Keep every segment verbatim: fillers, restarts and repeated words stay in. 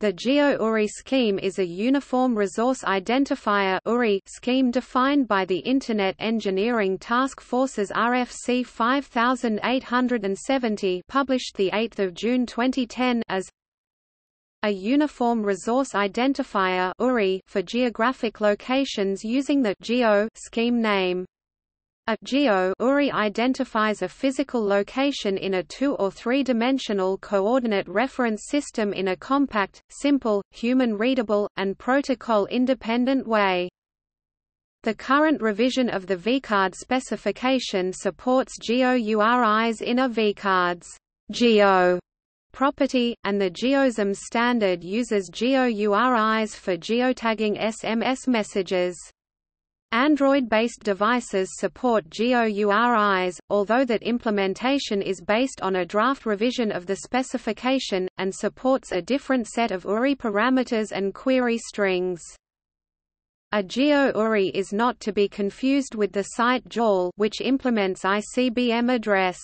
The Geo U R I scheme is a Uniform Resource Identifier U R I scheme defined by the Internet Engineering Task Force's R F C five eight seven zero, published the eighth of June twenty ten, as a Uniform Resource Identifier U R I for geographic locations using the Geo scheme name. A Geo U R I identifies a physical location in a two- or three-dimensional coordinate reference system in a compact, simple, human-readable, and protocol-independent way. The current revision of the vCard specification supports Geo U R Is in a vCard's Geo property, and the GeoSMS standard uses Geo U R Is for geotagging S M S messages. Android-based devices support Geo U R Is, although that implementation is based on a draft revision of the specification, and supports a different set of U R I parameters and query strings. A Geo U R I is not to be confused with the site J A L, which implements I C B M address.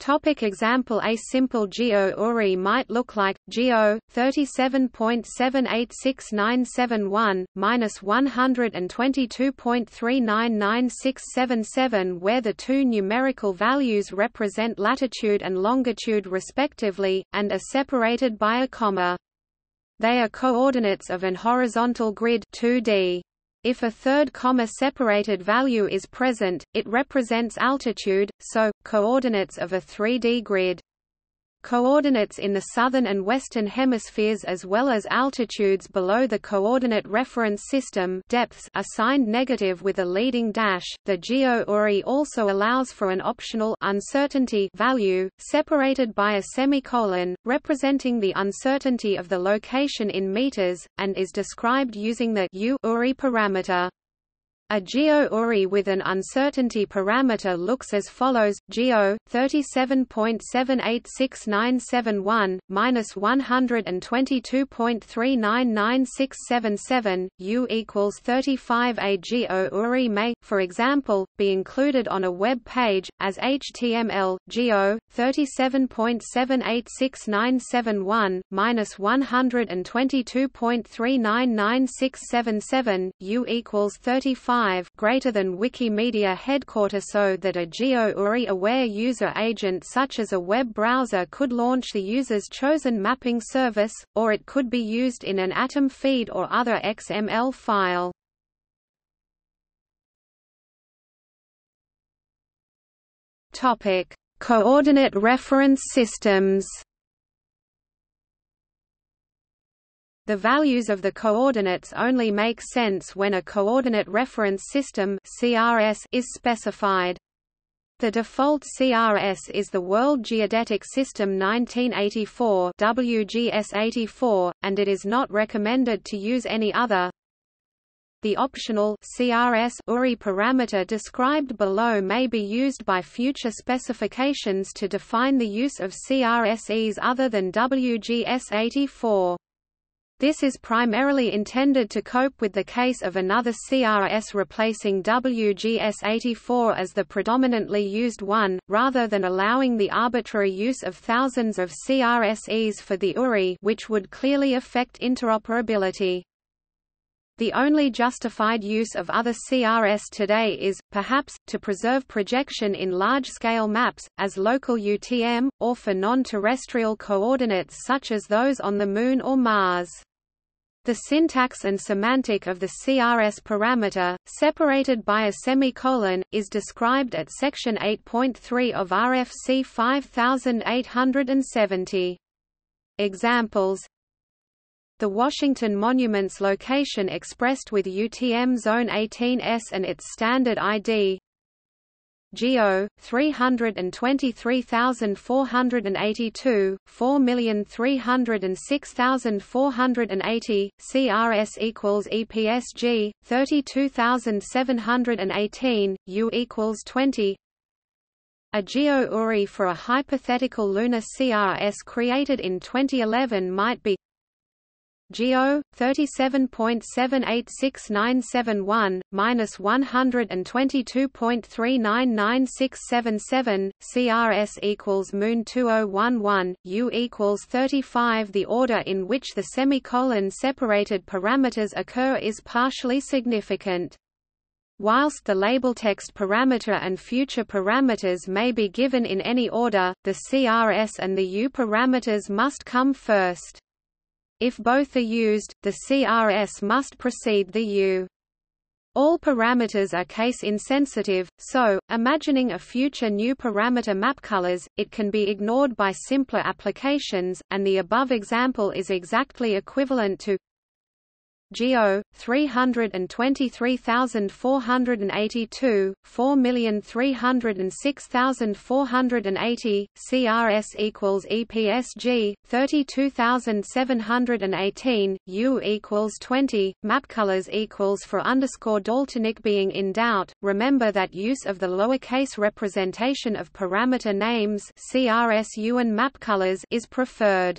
Topic example. A simple Geo U R I might look like Geo thirty-seven point seven eight six nine seven one minus one hundred twenty-two point three nine nine six seven seven, where the two numerical values represent latitude and longitude respectively, and are separated by a comma. They are coordinates of an horizontal grid two D. If a third comma-separated value is present, it represents altitude, so, coordinates of a three D grid. Coordinates in the southern and western hemispheres as well as altitudes below the coordinate reference system depths are signed negative with a leading dash. The Geo U R I also allows for an optional uncertainty value, separated by a semicolon, representing the uncertainty of the location in meters, and is described using the U U R I parameter. A Geo U R I with an uncertainty parameter looks as follows: Geo thirty-seven point seven eight six nine seven one minus one hundred twenty-two point three nine nine six seven seven U equals thirty-five. A Geo U R I may, for example, be included on a web page as H T M L. Geo thirty-seven point seven eight six nine seven one minus one hundred twenty-two point three nine nine six seven seven U equals thirty-five. Greater than Wikimedia headquarter, so that a Geo U R I aware user agent such as a web browser could launch the user's chosen mapping service, or it could be used in an atom feed or other X M L file. Topic: Coordinate reference systems. The values of the coordinates only make sense when a coordinate reference system (C R S) is specified. The default C R S is the World Geodetic System nineteen eighty-four (W G S eighty-four), and it is not recommended to use any other. The optional C R S U R I parameter described below may be used by future specifications to define the use of C R S Es other than W G S eighty-four. This is primarily intended to cope with the case of another C R S replacing W G S eighty-four as the predominantly used one, rather than allowing the arbitrary use of thousands of C R S Es for the U R I, which would clearly affect interoperability. The only justified use of other C R S today is, perhaps, to preserve projection in large-scale maps, as local U T M, or for non-terrestrial coordinates such as those on the Moon or Mars. The syntax and semantic of the C R S parameter, separated by a semicolon, is described at section eight point three of R F C five eight seven zero. Examples: the Washington Monument's location expressed with U T M Zone eighteen S and its standard I D. Geo three hundred twenty-three thousand four hundred eighty-two, four million three hundred six thousand four hundred eighty, C R S equals E P S G, thirty-two thousand seven hundred eighteen, U equals twenty. A Geo U R I for a hypothetical lunar C R S created in twenty eleven might be Geo thirty-seven point seven eight six nine seven one minus one hundred twenty-two point three nine nine six seven seven C R S equals moon two thousand eleven U equals thirty-five. The order in which the semicolon separated parameters occur is partially significant. Whilst the labeltext parameter and future parameters may be given in any order, the C R S and the U parameters must come first. If both are used, the C R S must precede the U. All parameters are case insensitive, so, imagining a future new parameter mapcolors, it can be ignored by simpler applications, and the above example is exactly equivalent to Geo three hundred twenty-three thousand four hundred eighty-two, four million three hundred six thousand four hundred eighty, C R S equals E P S G thirty-two thousand seven hundred eighteen, U equals twenty, mapcolors equals for underscore Daltonic. Being in doubt, remember that use of the lowercase representation of parameter names C R S U and mapcolors is preferred.